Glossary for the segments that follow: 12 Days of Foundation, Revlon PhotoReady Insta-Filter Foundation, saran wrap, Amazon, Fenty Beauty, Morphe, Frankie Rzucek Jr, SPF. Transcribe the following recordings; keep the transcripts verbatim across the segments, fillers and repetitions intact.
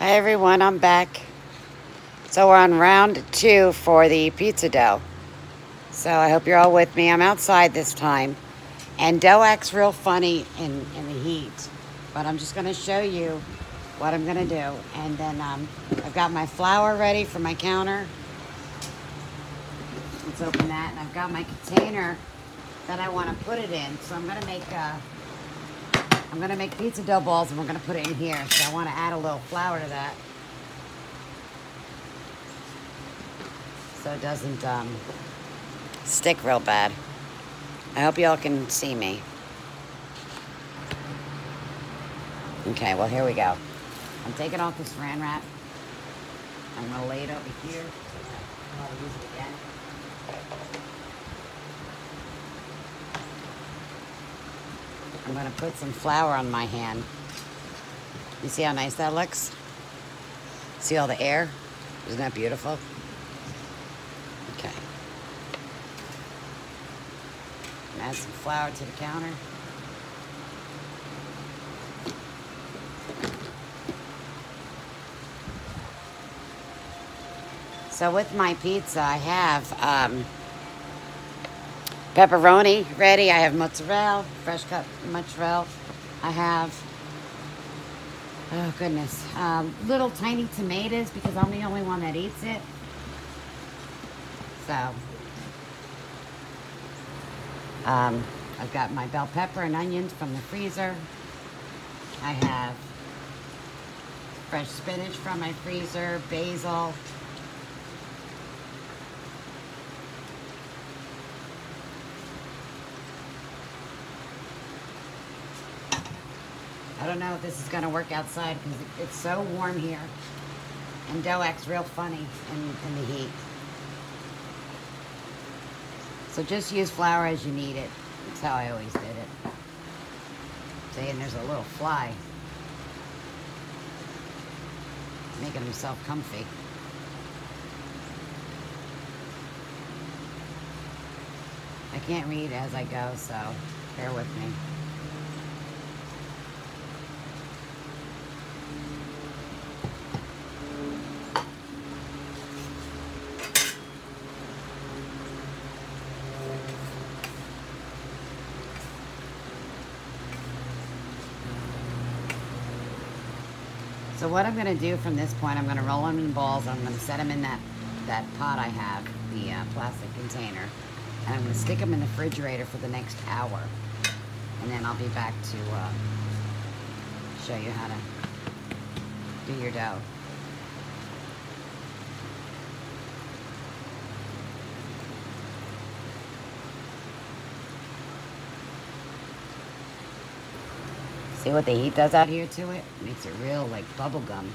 Hi everyone, I'm back. So we're on round two for the pizza dough. So I hope you're all with me. I'm outside this time. And dough acts real funny in, in the heat. But I'm just gonna show you what I'm gonna do. And then um, I've got my flour ready for my counter. Let's open that. And I've got my container that I wanna put it in. So I'm gonna make a I'm gonna make pizza dough balls and we're gonna put it in here. So I wanna add a little flour to that. So it doesn't um, stick real bad. I hope y'all can see me. Okay, well here we go. I'm taking off this saran wrap. I'm gonna lay it over here. I'll use it again. I'm gonna put some flour on my hand. You see how nice that looks? See all the air? Isn't that beautiful? Okay. Add some flour to the counter. So with my pizza, I have um, pepperoni ready. I have mozzarella, fresh cut mozzarella. I have, oh goodness, um, little tiny tomatoes because I'm the only one that eats it. So, um, I've got my bell pepper and onions from the freezer. I have fresh spinach from my freezer, basil. I don't know if this is going to work outside because it's so warm here. And dough acts real funny in, in the heat. So just use flour as you need it. That's how I always did it. See, and there's a little fly. Making himself comfy. I can't read as I go, so bear with me. So what I'm gonna do from this point, I'm gonna roll them in balls, and I'm gonna set them in that, that pot I have, the uh, plastic container, and I'm gonna stick them in the refrigerator for the next hour. And then I'll be back to uh, show you how to do your dough. See what the heat does out here to it? Makes it real like bubble gum.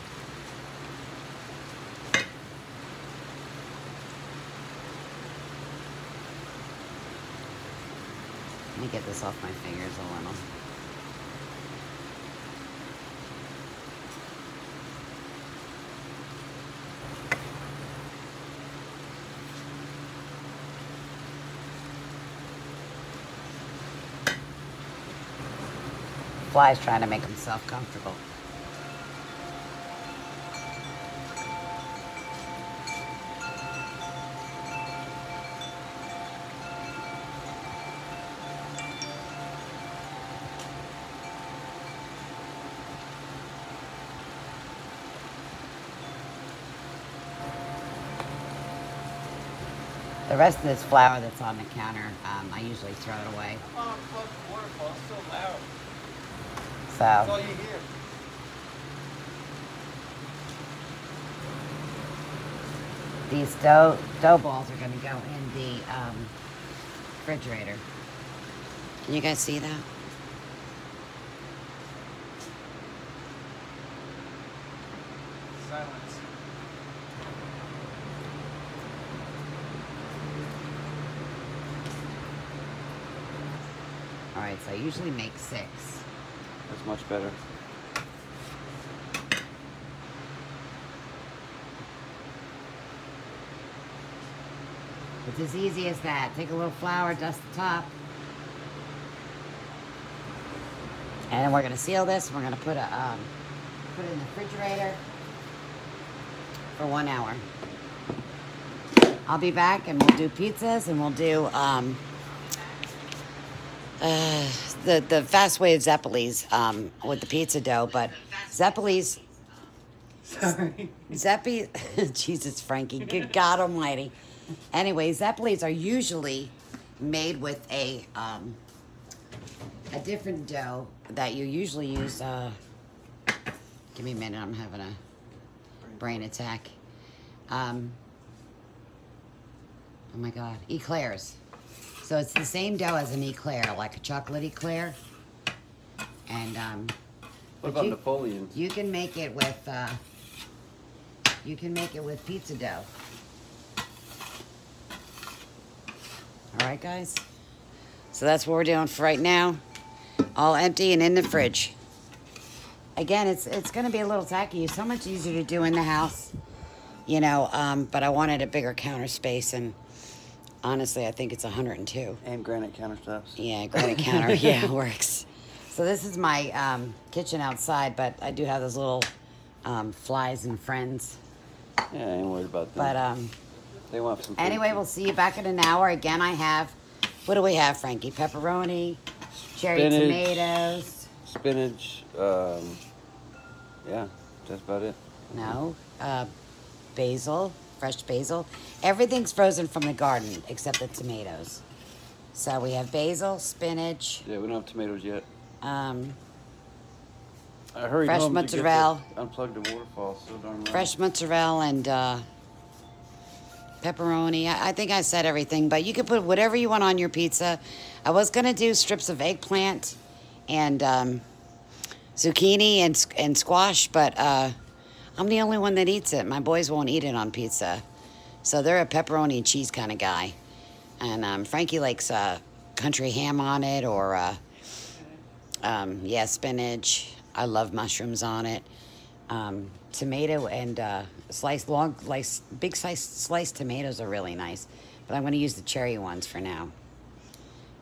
Let me get this off my fingers a little. Fly's trying to make himself comfortable. The rest of this flour that's on the counter, um, I usually throw it away. Oh, close the water, Paul. It's so loud. So, that's all you hear. These dough, dough balls are going to go in the um, refrigerator. Can you guys see that? Silence. All right, so I usually make six. That's much better. It's as easy as that. Take a little flour, dust the top. And we're gonna seal this. We're gonna put a um, put it in the refrigerator for one hour. I'll be back and we'll do pizzas and we'll do um, uh, the, the fast way of Zeppelis um, with the pizza dough. But Zeppelis, sorry. Zeppi, Jesus, Frankie, good God almighty. Anyway, Zeppelis are usually made with a, um, a different dough that you usually use. Uh, give me a minute, I'm having a brain attack. Um, Oh my God, eclairs. So it's the same dough as an eclair, like a chocolate eclair. And um, what about you, Napoleon? You can make it with uh, you can make it with pizza dough. All right, guys. So that's what we're doing for right now. All empty and in the fridge. Again, it's it's gonna be a little tacky. It's so much easier to do in the house, you know. Um, but I wanted a bigger counter space and. Honestly, I think it's one hundred and two. And granite countertops. Yeah, granite counter. Yeah, it works. So this is my um, kitchen outside, but I do have those little um, flies and friends. Yeah, I ain't worried about that. But um, they want some. Anyway, too. We'll see you back in an hour. Again, I have, what do we have, Frankie? Pepperoni, cherry spinach, tomatoes. Spinach. Um, yeah, that's about it. No, uh, basil. Fresh basil. Everything's frozen from the garden except the tomatoes. So we have basil, spinach. Yeah, we don't have tomatoes yet. Um, I hurried fresh home mozzarella. To unplugged the waterfall, so darn right. Fresh mozzarella and uh, pepperoni. I, I think I said everything, but you can put whatever you want on your pizza. I was gonna do strips of eggplant and um, zucchini and and squash, but. Uh, I'm the only one that eats it. My boys won't eat it on pizza. So they're a pepperoni and cheese kind of guy. And um, Frankie likes uh, country ham on it or, uh, um, yeah, spinach. I love mushrooms on it. Um, tomato and uh, sliced long, slice, big sliced, sliced tomatoes are really nice. But I'm going to use the cherry ones for now.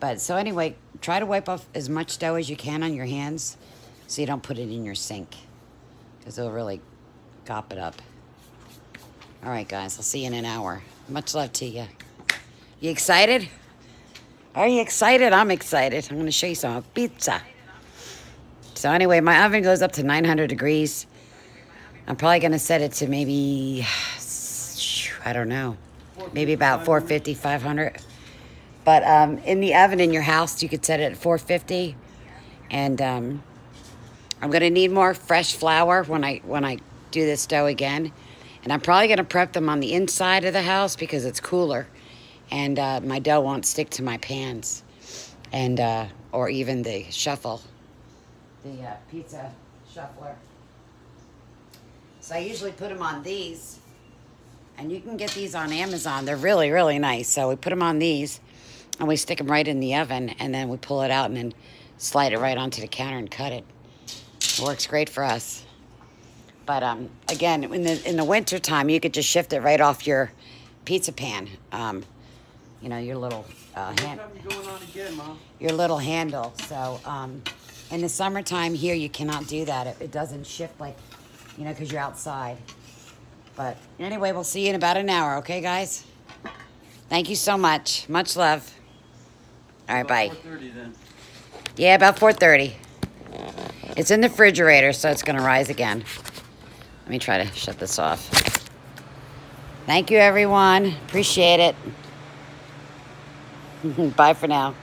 But so anyway, try to wipe off as much dough as you can on your hands so you don't put it in your sink because it'll really... Gop it up. All right, guys. I'll see you in an hour. Much love to you. You excited? Are you excited? I'm excited. I'm going to show you some pizza. So anyway, my oven goes up to nine hundred degrees. I'm probably going to set it to maybe, I don't know, maybe about four fifty, five hundred. But um, in the oven in your house, you could set it at four fifty. And um, I'm going to need more fresh flour when I when I... do this dough again, and I'm probably gonna prep them on the inside of the house because it's cooler and uh, my dough won't stick to my pans and uh, or even the shuffle, the uh, pizza shuffler. So I usually put them on these, and you can get these on Amazon. They're really really nice. So we put them on these and we stick them right in the oven, and then we pull it out and then slide it right onto the counter and cut it. It works great for us. But um, again, in the in the winter time, you could just shift it right off your pizza pan. Um, you know, your little uh, hand, going on again, Mom? Your little handle. So um, in the summertime here, you cannot do that. It, it doesn't shift like, you know, because you're outside. But anyway, we'll see you in about an hour. Okay, guys. Thank you so much. Much love. All right, bye. four thirty then. Yeah, about four thirty. It's in the refrigerator, so it's gonna rise again. Let me try to shut this off. Thank you, everyone. Appreciate it. Bye for now.